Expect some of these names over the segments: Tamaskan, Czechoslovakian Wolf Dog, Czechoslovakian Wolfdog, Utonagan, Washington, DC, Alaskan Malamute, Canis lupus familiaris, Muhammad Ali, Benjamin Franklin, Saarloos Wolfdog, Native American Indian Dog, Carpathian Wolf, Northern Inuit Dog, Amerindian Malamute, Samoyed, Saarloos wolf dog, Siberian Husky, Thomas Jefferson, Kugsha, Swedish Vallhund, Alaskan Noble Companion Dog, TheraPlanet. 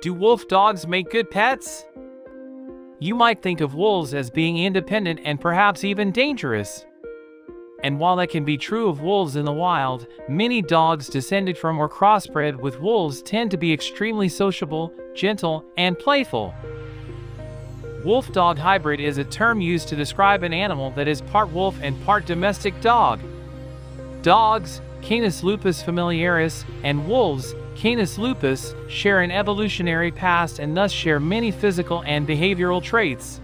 Do wolf dogs make good pets? You might think of wolves as being independent and perhaps even dangerous. And while that can be true of wolves in the wild, many dogs descended from or crossbred with wolves tend to be extremely sociable, gentle, and playful. Wolf-dog hybrid is a term used to describe an animal that is part wolf and part domestic dog. Dogs, Canis lupus familiaris, and wolves, Canis lupus, share an evolutionary past and thus share many physical and behavioral traits.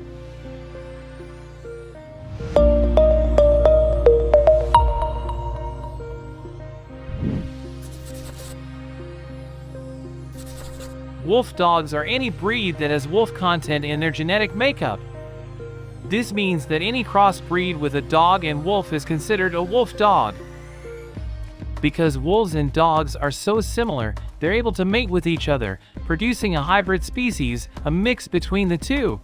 Wolf dogs are any breed that has wolf content in their genetic makeup. This means that any crossbreed with a dog and wolf is considered a wolf dog. Because wolves and dogs are so similar, they're able to mate with each other, producing a hybrid species, a mix between the two.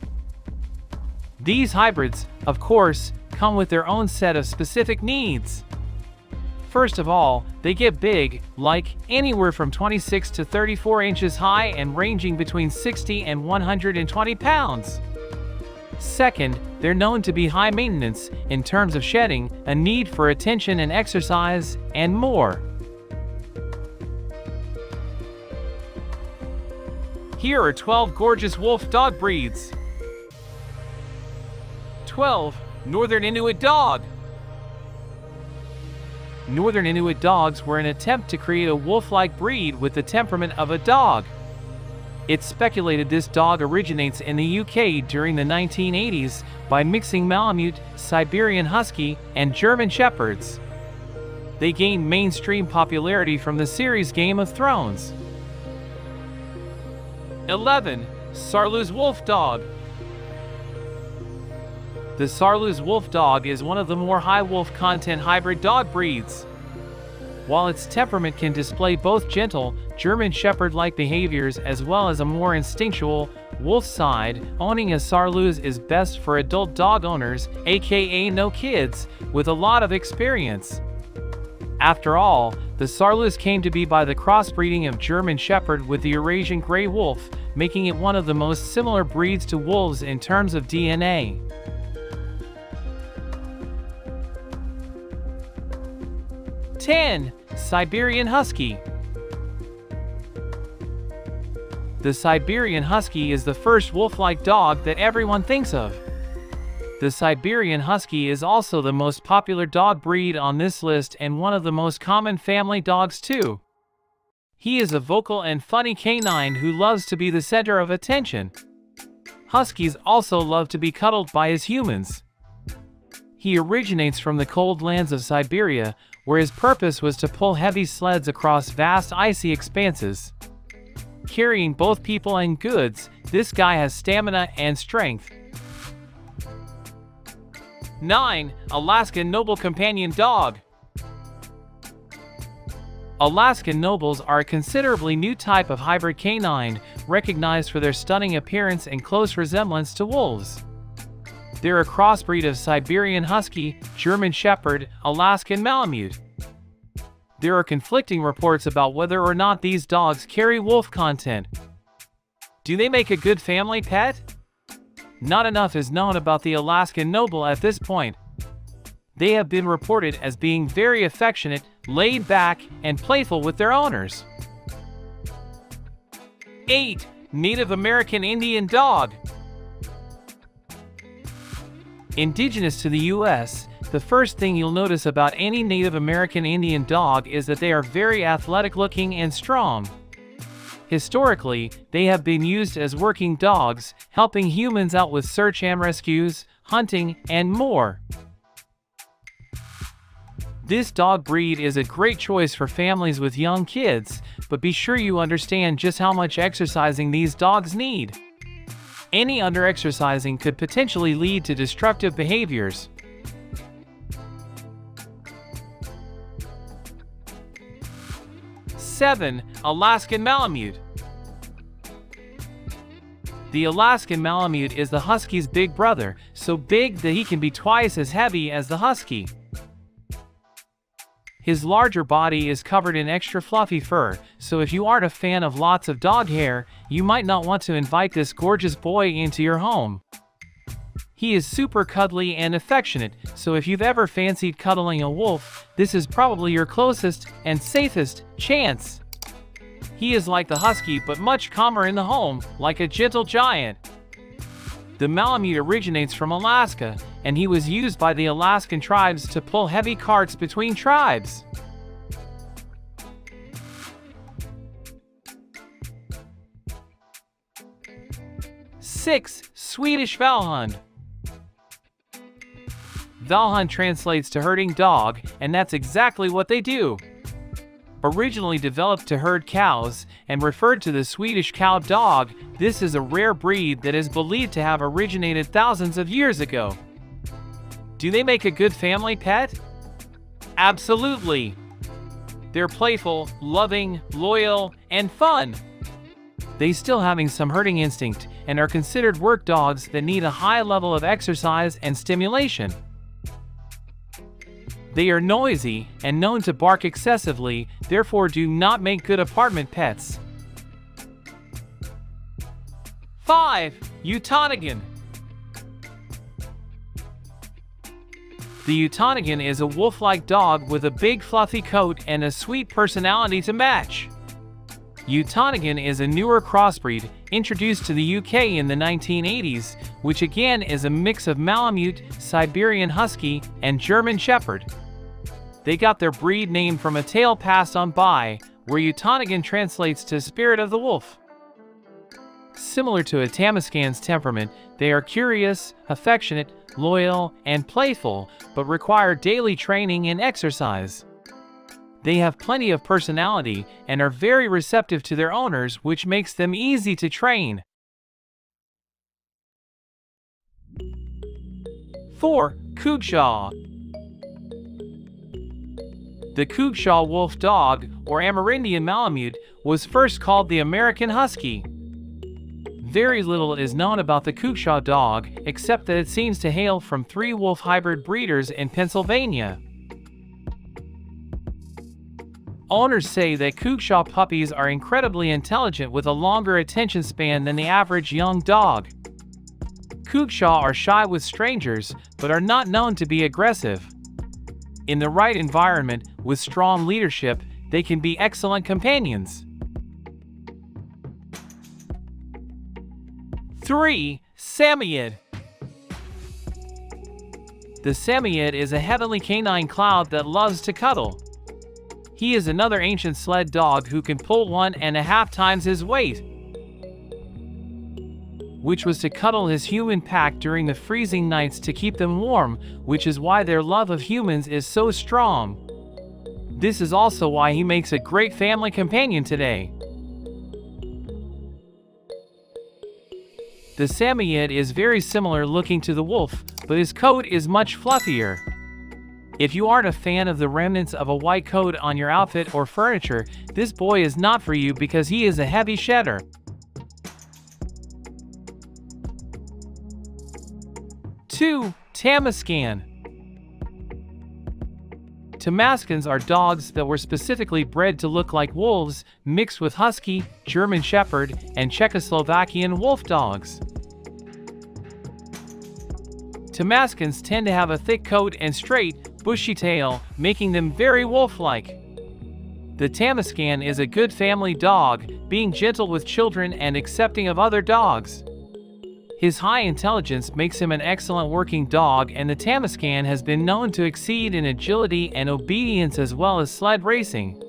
These hybrids, of course, come with their own set of specific needs. First of all, they get big, like anywhere from 26 to 34 inches high and ranging between 60 and 120 pounds. Second, they're known to be high maintenance, in terms of shedding, a need for attention and exercise, and more. Here are 12 gorgeous wolf dog breeds. 12. Northern Inuit Dog. Northern Inuit dogs were an attempt to create a wolf-like breed with the temperament of a dog. It's speculated this dog originates in the UK during the 1980s by mixing Malamute, Siberian Husky, and German Shepherds. They gained mainstream popularity from the series Game of Thrones. 11. Saarloos Wolf Dog. The Saarloos wolf dog is one of the more high wolf content hybrid dog breeds. While its temperament can display both gentle, German Shepherd-like behaviors as well as a more instinctual, wolf side, owning a Saarloos is best for adult dog owners, aka no kids, with a lot of experience. After all, the Saarloos came to be by the crossbreeding of German Shepherd with the Eurasian Grey Wolf, making it one of the most similar breeds to wolves in terms of DNA. 10. Siberian Husky. The Siberian Husky is the first wolf-like dog that everyone thinks of. The Siberian Husky is also the most popular dog breed on this list and one of the most common family dogs too. He is a vocal and funny canine who loves to be the center of attention. Huskies also love to be cuddled by his humans. He originates from the cold lands of Siberia, where his purpose was to pull heavy sleds across vast icy expanses. Carrying both people and goods, this guy has stamina and strength. 9. Alaskan Noble Companion Dog. Alaskan Nobles are a considerably new type of hybrid canine, recognized for their stunning appearance and close resemblance to wolves. They're a crossbreed of Siberian Husky, German Shepherd, Alaskan Malamute. There are conflicting reports about whether or not these dogs carry wolf content. Do they make a good family pet? Not enough is known about the Alaskan Noble at this point. They have been reported as being very affectionate, laid back, and playful with their owners. 8. Native American Indian Dog. Indigenous to the U.S., the first thing you'll notice about any Native American Indian dog is that they are very athletic-looking and strong. Historically, they have been used as working dogs, helping humans out with search and rescues, hunting, and more. This dog breed is a great choice for families with young kids, but be sure you understand just how much exercising these dogs need. Any under-exercising could potentially lead to destructive behaviors. 7. Alaskan Malamute. The Alaskan Malamute is the Husky's big brother, so big that he can be twice as heavy as the Husky. His larger body is covered in extra fluffy fur, so if you aren't a fan of lots of dog hair, you might not want to invite this gorgeous boy into your home. He is super cuddly and affectionate, so if you've ever fancied cuddling a wolf, this is probably your closest and safest chance. He is like the husky but much calmer in the home, like a gentle giant. The Malamute originates from Alaska, and he was used by the Alaskan tribes to pull heavy carts between tribes. Six. Swedish Vallhund. Vallhund translates to herding dog, and that's exactly what they do. Originally developed to herd cows and referred to the Swedish cow dog, this is a rare breed that is believed to have originated thousands of years ago. Do they make a good family pet? Absolutely! They're playful, loving, loyal, and fun. They still having some herding instinct and are considered work dogs that need a high level of exercise and stimulation. They are noisy and known to bark excessively, therefore do not make good apartment pets. 5. Utonagan. The Utonagan is a wolf-like dog with a big fluffy coat and a sweet personality to match. Utonagan is a newer crossbreed, introduced to the UK in the 1980s, which again is a mix of Malamute, Siberian Husky, and German Shepherd. They got their breed name from a tale passed on by, where Utonagan translates to spirit of the wolf. Similar to a Tamaskan's temperament, they are curious, affectionate, loyal, and playful, but require daily training and exercise. They have plenty of personality and are very receptive to their owners, which makes them easy to train. 4. Kugsha. The Kugsha wolf dog, or Amerindian Malamute, was first called the American Husky. Very little is known about the Kugsha dog, except that it seems to hail from three wolf hybrid breeders in Pennsylvania. Owners say that Kugsha puppies are incredibly intelligent with a longer attention span than the average young dog. Kugsha are shy with strangers, but are not known to be aggressive. In the right environment, with strong leadership, they can be excellent companions. 3. Samoyed. The Samoyed is a heavenly canine cloud that loves to cuddle. He is another ancient sled dog who can pull 1.5 times his weight, which was to cuddle his human pack during the freezing nights to keep them warm, which is why their love of humans is so strong. This is also why he makes a great family companion today. The Samoyed is very similar looking to the wolf, but his coat is much fluffier. If you aren't a fan of the remnants of a white coat on your outfit or furniture, this boy is not for you because he is a heavy shedder. 2. Tamaskan. Tamaskans are dogs that were specifically bred to look like wolves, mixed with Husky, German Shepherd, and Czechoslovakian wolf dogs. Tamaskans tend to have a thick coat and straight, bushy tail, making them very wolf-like. The Tamaskan is a good family dog, being gentle with children and accepting of other dogs. His high intelligence makes him an excellent working dog, and the Tamaskan has been known to exceed in agility and obedience as well as sled racing.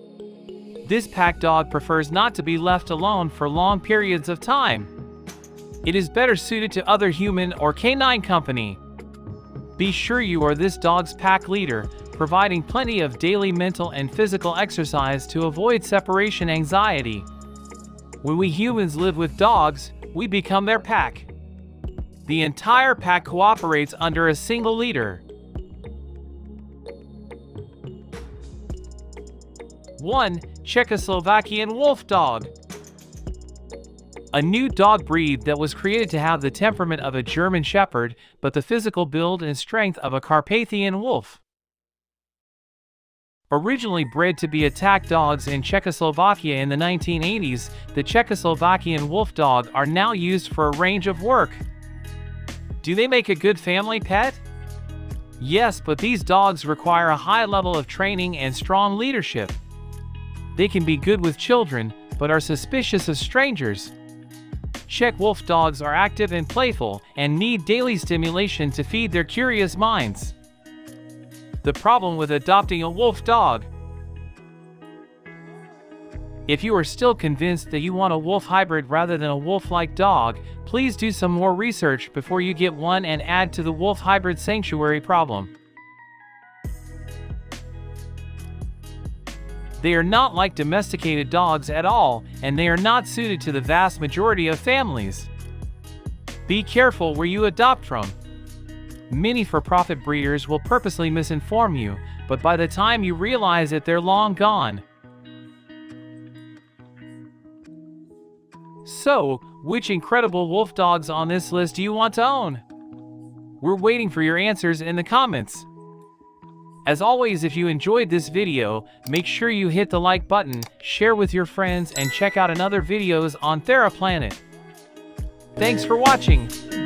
This pack dog prefers not to be left alone for long periods of time. It is better suited to other human or canine company. Be sure you are this dog's pack leader, providing plenty of daily mental and physical exercise to avoid separation anxiety. When we humans live with dogs, we become their pack. The entire pack cooperates under a single leader. 1. Czechoslovakian wolf dog. A new dog breed that was created to have the temperament of a German Shepherd, but the physical build and strength of a Carpathian wolf. Originally bred to be attack dogs in Czechoslovakia in the 1980s, the Czechoslovakian wolf dog are now used for a range of work. Do they make a good family pet? Yes, but these dogs require a high level of training and strong leadership. They can be good with children, but are suspicious of strangers. Czech wolf dogs are active and playful, and need daily stimulation to feed their curious minds. The problem with adopting a wolf dog. If you are still convinced that you want a wolf hybrid rather than a wolf-like dog, please do some more research before you get one and add to the wolf hybrid sanctuary problem. They are not like domesticated dogs at all, and they are not suited to the vast majority of families. Be careful where you adopt from. Many for-profit breeders will purposely misinform you, but by the time you realize it, they're long gone. So, which incredible wolf dogs on this list do you want to own? We're waiting for your answers in the comments. As always, if you enjoyed this video, make sure you hit the like button, share with your friends, and check out another videos on TheraPlanet. Thanks for watching.